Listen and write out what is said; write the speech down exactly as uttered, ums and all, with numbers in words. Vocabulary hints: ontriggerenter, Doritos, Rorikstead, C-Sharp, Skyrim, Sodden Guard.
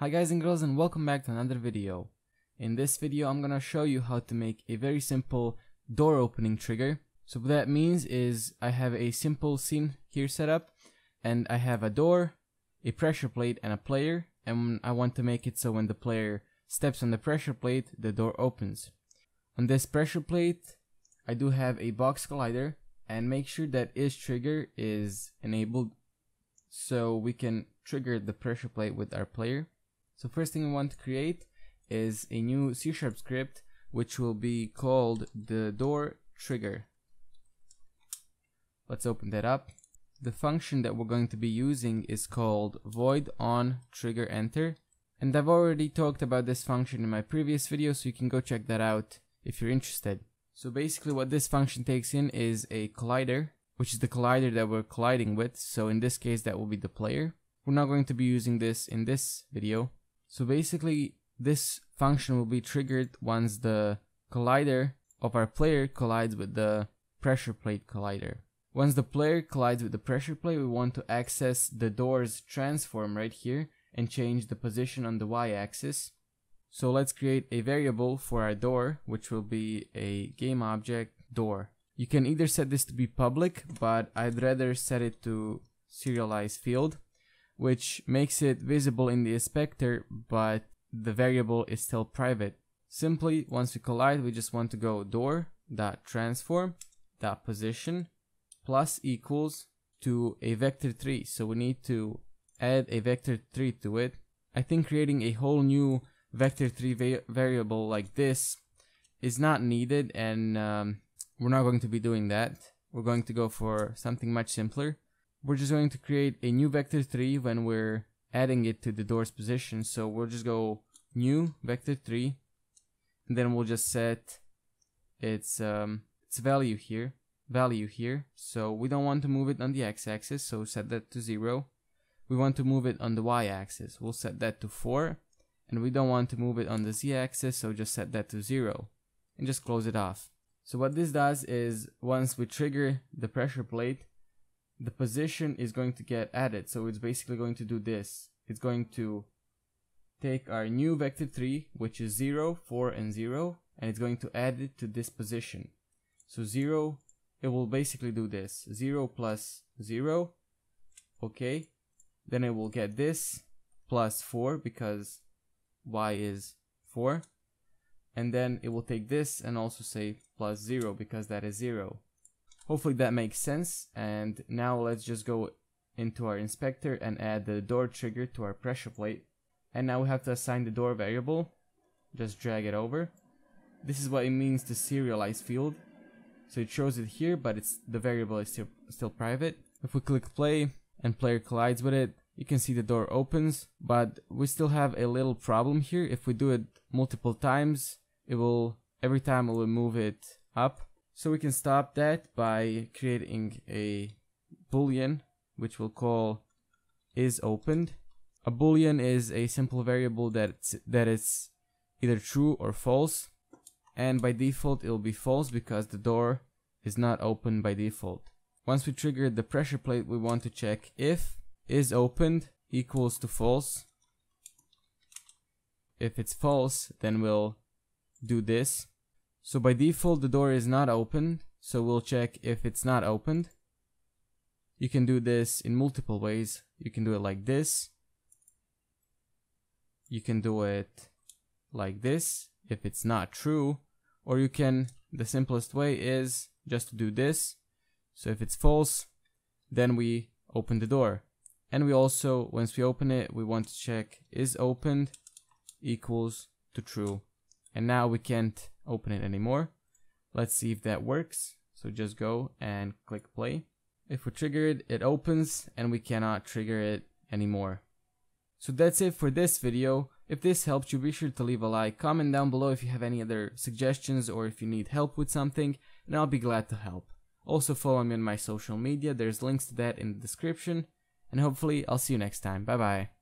Hi guys and girls, and welcome back to another video. In this video I'm gonna show you how to make a very simple door opening trigger. So what that means is I have a simple scene here set up, and I have a door, a pressure plate, and a player, and I want to make it so when the player steps on the pressure plate the door opens. On this pressure plate I do have a box collider, and make sure that is trigger is enabled so we can trigger the pressure plate with our player. So first thing we want to create is a new C sharp script, which will be called the door trigger. Let's open that up. The function that we're going to be using is called void ontriggerenter, and I've already talked about this function in my previous video, so you can go check that out if you're interested. So basically what this function takes in is a collider, which is the collider that we're colliding with, so in this case that will be the player. We're not going to be using this in this video. So basically this function will be triggered once the collider of our player collides with the pressure plate collider. Once the player collides with the pressure plate, we want to access the door's transform right here and change the position on the y-axis. So let's create a variable for our door, which will be a game object door. You can either set this to be public, but I'd rather set it to serialize field, which makes it visible in the inspector, but the variable is still private. Simply, once we collide, we just want to go door.transform.position plus equals to a vector three. So we need to add a vector three to it. I think creating a whole new vector three va variable like this is not needed, and um, we're not going to be doing that. We're going to go for something much simpler. We're just going to create a new vector three when we're adding it to the door's position. So we'll just go new vector three, and then we'll just set its um, its value here, value here. So we don't want to move it on the x-axis, so set that to zero. We want to move it on the y-axis. We'll set that to four, and we don't want to move it on the z-axis, so just set that to zero, and just close it off. So what this does is once we trigger the pressure plate, the position is going to get added. So it's basically going to do this. It's going to take our new vector three, which is zero, four, and zero, and it's going to add it to this position. So zero, it will basically do this. zero plus zero, okay. Then it will get this plus four, because y is four. And then it will take this and also say plus zero, because that is zero. Hopefully that makes sense, and now let's just go into our inspector and add the door trigger to our pressure plate. And now we have to assign the door variable. Just drag it over. This is what it means to serialize field. So it shows it here, but it's the variable is still, still private. If we click play and player collides with it, you can see the door opens, but we still have a little problem here. If we do it multiple times, it will every time it will move it up. So we can stop that by creating a boolean, which we'll call is opened. A boolean is a simple variable that it's, that it's either true or false, and by default it'll be false because the door is not open by default. Once we trigger the pressure plate, we want to check if is opened equals to false. If it's false, then we'll do this. So by default the door is not opened, so we'll check if it's not opened. You can do this in multiple ways. You can do it like this. You can do it like this if it's not true, or you can, the simplest way is just to do this. So if it's false, then we open the door. And we also, once we open it, we want to check is opened equals to true. And now we can't open it anymore. Let's see if that works. So just go and click play. If we trigger it, it opens, and we cannot trigger it anymore. So that's it for this video. If this helped you, be sure to leave a like, comment down below if you have any other suggestions or if you need help with something, and I'll be glad to help. Also follow me on my social media, there's links to that in the description, and hopefully I'll see you next time. Bye bye.